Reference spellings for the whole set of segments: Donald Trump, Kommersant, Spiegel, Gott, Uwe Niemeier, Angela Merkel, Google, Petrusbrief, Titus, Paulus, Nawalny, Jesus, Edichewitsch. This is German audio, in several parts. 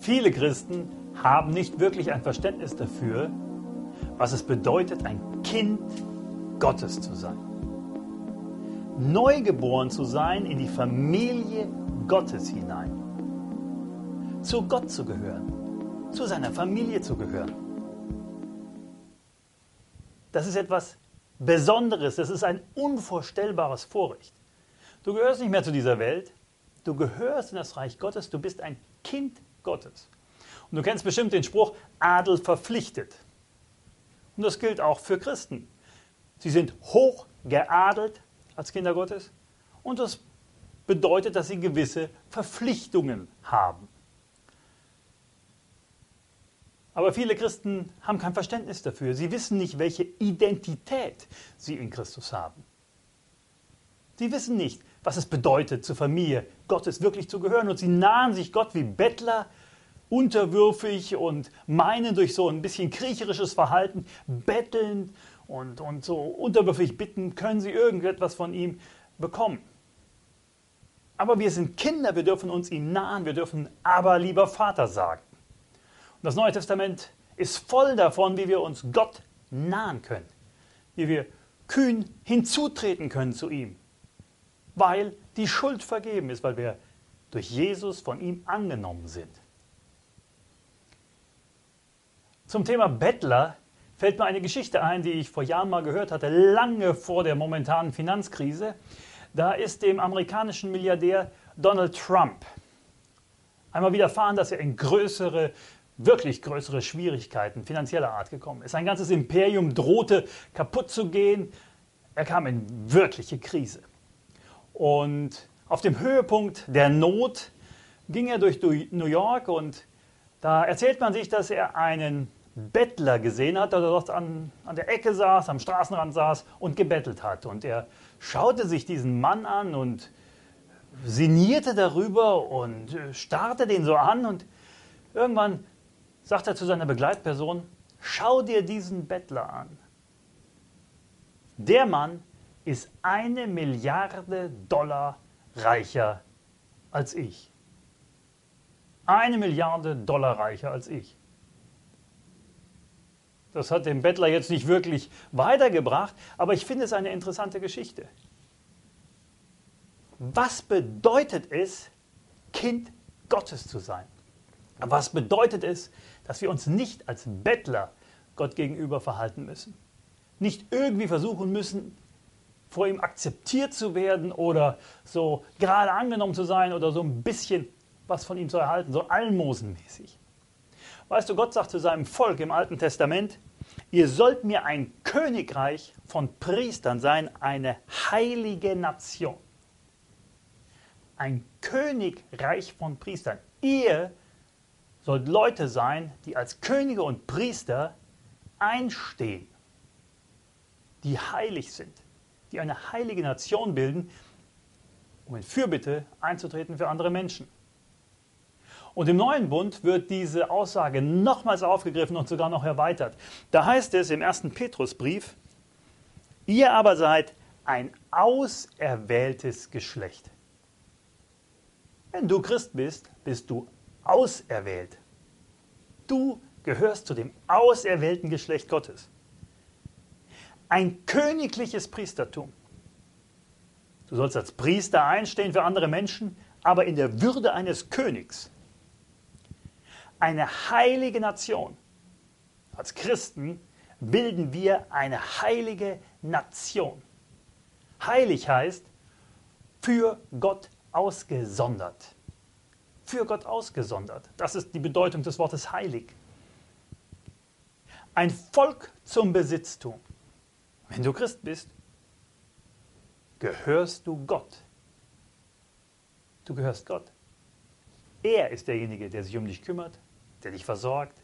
Viele Christen haben nicht wirklich ein Verständnis dafür, was es bedeutet, ein Kind Gottes zu sein. Neugeboren zu sein in die Familie Gottes hinein. Zu Gott zu gehören, zu seiner Familie zu gehören. Das ist etwas Besonderes, das ist ein unvorstellbares Vorrecht. Du gehörst nicht mehr zu dieser Welt, du gehörst in das Reich Gottes, du bist ein Kind Gottes. Und du kennst bestimmt den Spruch, Adel verpflichtet. Und das gilt auch für Christen. Sie sind hoch geadelt als Kinder Gottes und das bedeutet, dass sie gewisse Verpflichtungen haben. Aber viele Christen haben kein Verständnis dafür. Sie wissen nicht, welche Identität sie in Christus haben. Sie wissen nicht, was es bedeutet, zur Familie Gottes wirklich zu gehören. Und sie nahen sich Gott wie Bettler, unterwürfig und meinen durch so ein bisschen kriecherisches Verhalten, betteln und so unterwürfig bitten, können sie irgendetwas von ihm bekommen. Aber wir sind Kinder, wir dürfen uns ihm nahen, wir dürfen aber lieber Vater sagen. Das Neue Testament ist voll davon, wie wir uns Gott nahen können, wie wir kühn hinzutreten können zu ihm, weil die Schuld vergeben ist, weil wir durch Jesus von ihm angenommen sind. Zum Thema Bettler fällt mir eine Geschichte ein, die ich vor Jahren mal gehört hatte, lange vor der momentanen Finanzkrise. Da ist dem amerikanischen Milliardär Donald Trump einmal widerfahren, dass er in wirklich größere Schwierigkeiten finanzieller Art gekommen ist. Sein ganzes Imperium drohte kaputt zu gehen. Er kam in wirkliche Krise. Und auf dem Höhepunkt der Not ging er durch New York und da erzählt man sich, dass er einen Bettler gesehen hat, der dort an der Ecke saß, am Straßenrand saß und gebettelt hat. Und er schaute sich diesen Mann an und sinnierte darüber und starrte den so an und irgendwann sagt er zu seiner Begleitperson, schau dir diesen Bettler an. Der Mann ist 1 Milliarde Dollar reicher als ich. 1 Milliarde Dollar reicher als ich. Das hat den Bettler jetzt nicht wirklich weitergebracht, aber ich finde es eine interessante Geschichte. Was bedeutet es, Kind Gottes zu sein? Was bedeutet es, dass wir uns nicht als Bettler Gott gegenüber verhalten müssen? Nicht irgendwie versuchen müssen, vor ihm akzeptiert zu werden oder so gerade angenommen zu sein oder so ein bisschen was von ihm zu erhalten, so almosenmäßig. Weißt du, Gott sagt zu seinem Volk im Alten Testament, ihr sollt mir ein Königreich von Priestern sein, eine heilige Nation. Ein Königreich von Priestern. Ihr sollt Leute sein, die als Könige und Priester einstehen, die heilig sind, die eine heilige Nation bilden, um in Fürbitte einzutreten für andere Menschen. Und im Neuen Bund wird diese Aussage nochmals aufgegriffen und sogar noch erweitert. Da heißt es im 1. Petrusbrief, ihr aber seid ein auserwähltes Geschlecht. Wenn du Christ bist, bist du auserwählt. Du gehörst zu dem auserwählten Geschlecht Gottes. Ein königliches Priestertum. Du sollst als Priester einstehen für andere Menschen, aber in der Würde eines Königs. Eine heilige Nation. Als Christen bilden wir eine heilige Nation. Heilig heißt, für Gott ausgesondert. Für Gott ausgesondert. Das ist die Bedeutung des Wortes heilig. Ein Volk zum Besitztum. Wenn du Christ bist, gehörst du Gott. Du gehörst Gott. Er ist derjenige, der sich um dich kümmert, der dich versorgt,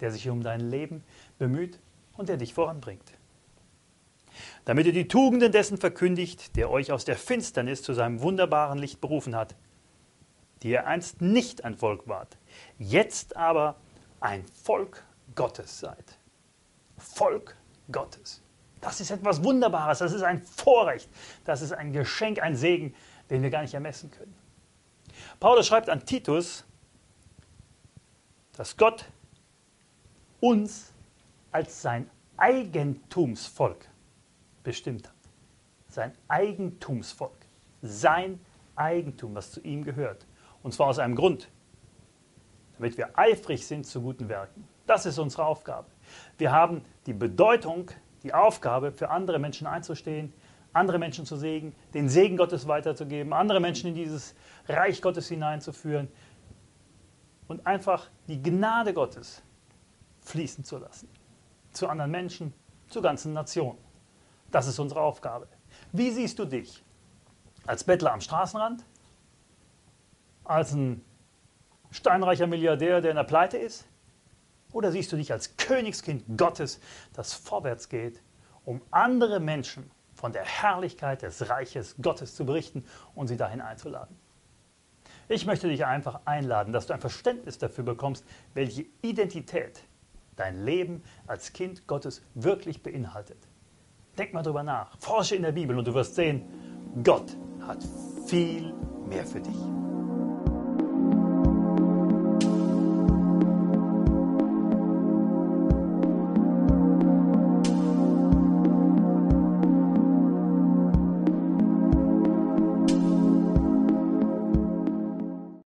der sich um dein Leben bemüht und der dich voranbringt. Damit ihr die Tugenden dessen verkündigt, der euch aus der Finsternis zu seinem wunderbaren Licht berufen hat, die ihr einst nicht ein Volk wart, jetzt aber ein Volk Gottes seid. Volk Gottes. Das ist etwas Wunderbares, das ist ein Vorrecht, das ist ein Geschenk, ein Segen, den wir gar nicht ermessen können. Paulus schreibt an Titus, dass Gott uns als sein Eigentumsvolk bestimmt hat. Sein Eigentumsvolk. Sein Eigentum, was zu ihm gehört. Und zwar aus einem Grund. Damit wir eifrig sind zu guten Werken. Das ist unsere Aufgabe. Wir haben die Bedeutung, die Aufgabe, für andere Menschen einzustehen, andere Menschen zu segnen, den Segen Gottes weiterzugeben, andere Menschen in dieses Reich Gottes hineinzuführen und einfach die Gnade Gottes fließen zu lassen. Zu anderen Menschen, zur ganzen Nation. Das ist unsere Aufgabe. Wie siehst du dich? Als Bettler am Straßenrand? Als ein steinreicher Milliardär, der in der Pleite ist? Oder siehst du dich als Königskind Gottes, das vorwärts geht, um andere Menschen von der Herrlichkeit des Reiches Gottes zu berichten und sie dahin einzuladen? Ich möchte dich einfach einladen, dass du ein Verständnis dafür bekommst, welche Identität dein Leben als Kind Gottes wirklich beinhaltet. Denk mal drüber nach, forsche in der Bibel und du wirst sehen, Gott hat viel mehr für dich.